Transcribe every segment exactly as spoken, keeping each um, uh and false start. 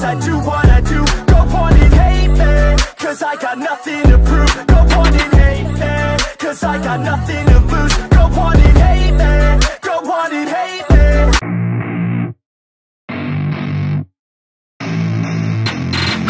cause I do what I do. Go on and hate me, cause I got nothing to prove. Go on and hate me, cause I got nothing to lose. Go on and hate me, go on and hate me.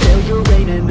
Failure ain't an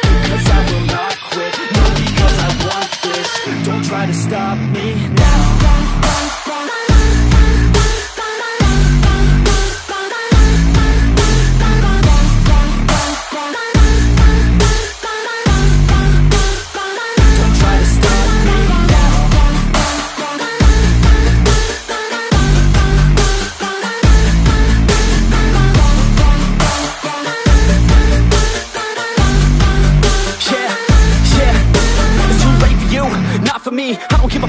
cause I will not quit. No, because I want this, don't try to stop me now.